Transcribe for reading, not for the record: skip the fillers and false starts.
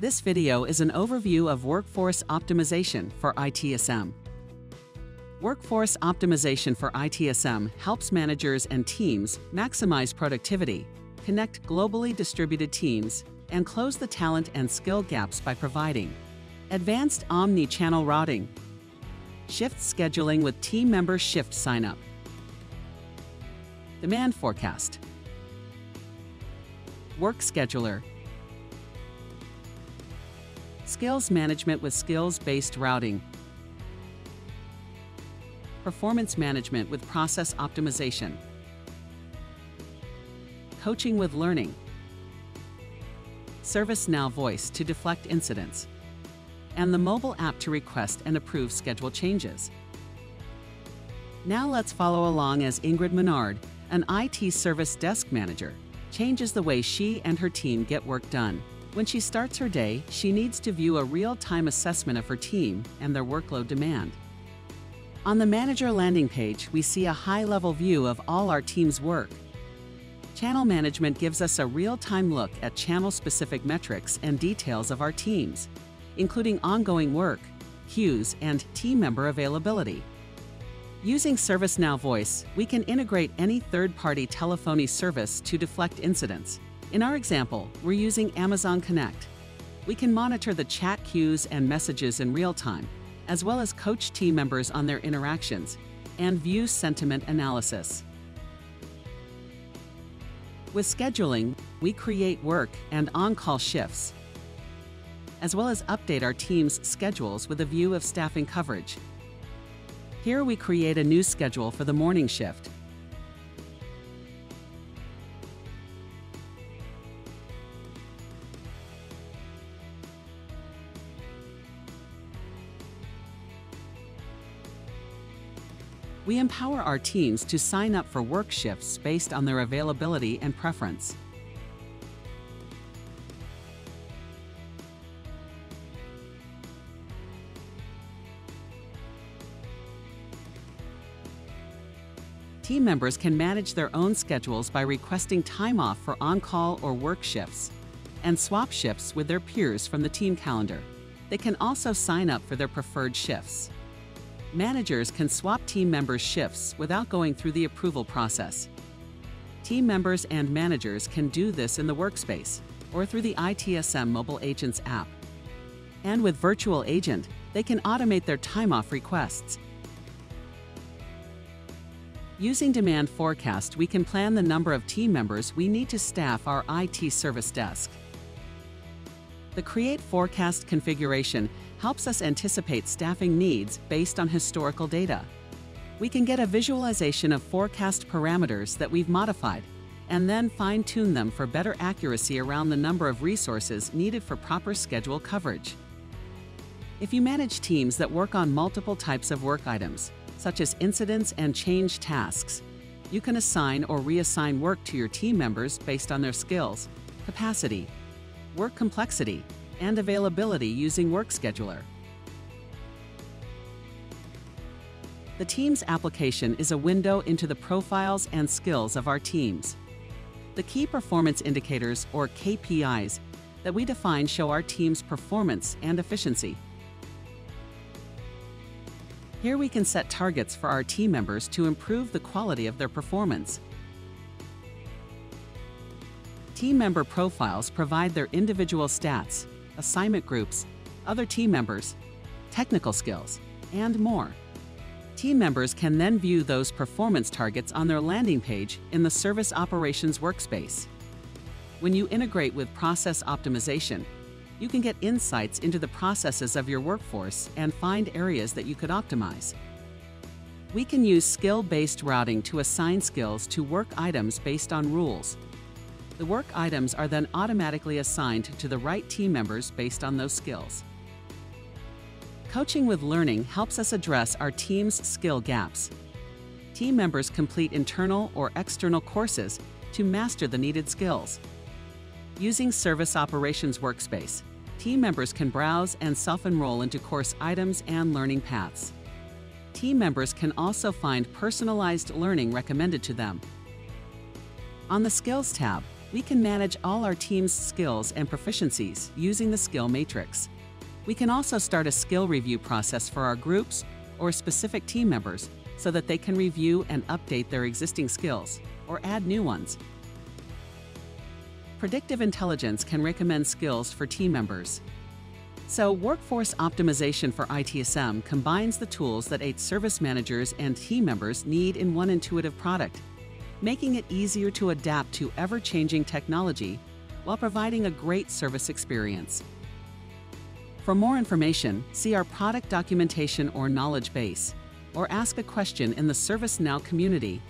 This video is an overview of Workforce Optimization for ITSM. Workforce Optimization for ITSM helps managers and teams maximize productivity, connect globally distributed teams, and close the talent and skill gaps by providing advanced omni-channel routing, shift scheduling with team member shift sign-up, Demand Forecast, Work Scheduler, skills management with skills-based routing, performance management with process optimization, coaching with learning, ServiceNow Voice to deflect incidents, and the mobile app to request and approve schedule changes. Now let's follow along as Ingrid Menard, an IT service desk manager, changes the way she and her team get work done. When she starts her day, she needs to view a real-time assessment of her team and their workload demand. On the manager landing page, we see a high-level view of all our team's work. Channel management gives us a real-time look at channel-specific metrics and details of our teams, including ongoing work, queues, and team member availability. Using ServiceNow Voice, we can integrate any third-party telephony service to deflect incidents. In our example, we're using Amazon Connect. We can monitor the chat queues and messages in real time, as well as coach team members on their interactions and view sentiment analysis. With scheduling, we create work and on-call shifts, as well as update our team's schedules with a view of staffing coverage. Here we create a new schedule for the morning shift, we empower our teams to sign up for work shifts based on their availability and preference. Team members can manage their own schedules by requesting time off for on-call or work shifts, and swap shifts with their peers from the team calendar. They can also sign up for their preferred shifts. Managers can swap team members' shifts without going through the approval process. Team members and managers can do this in the workspace or through the ITSM Mobile Agents app. And with Virtual Agent, they can automate their time-off requests. Using Demand Forecast, we can plan the number of team members we need to staff our IT service desk. The Create Forecast configuration helps us anticipate staffing needs based on historical data. We can get a visualization of forecast parameters that we've modified, and then fine-tune them for better accuracy around the number of resources needed for proper schedule coverage. If you manage teams that work on multiple types of work items, such as incidents and change tasks, you can assign or reassign work to your team members based on their skills, capacity, work complexity, and availability using Work Scheduler. The Teams application is a window into the profiles and skills of our teams. The key performance indicators, or KPIs, that we define show our team's performance and efficiency. Here we can set targets for our team members to improve the quality of their performance. Team member profiles provide their individual stats, assignment groups, other team members, technical skills, and more. Team members can then view those performance targets on their landing page in the Service Operations Workspace. When you integrate with process optimization, you can get insights into the processes of your workforce and find areas that you could optimize. We can use skill-based routing to assign skills to work items based on rules. The work items are then automatically assigned to the right team members based on those skills. Coaching with learning helps us address our team's skill gaps. Team members complete internal or external courses to master the needed skills. Using Service Operations Workspace, team members can browse and self-enroll into course items and learning paths. Team members can also find personalized learning recommended to them. On the Skills tab, we can manage all our team's skills and proficiencies using the skill matrix. We can also start a skill review process for our groups or specific team members so that they can review and update their existing skills or add new ones. Predictive intelligence can recommend skills for team members. So Workforce Optimization for ITSM combines the tools that eight service managers and team members need in one intuitive product, making it easier to adapt to ever-changing technology while providing a great service experience. For more information, see our product documentation or knowledge base, or ask a question in the ServiceNow community.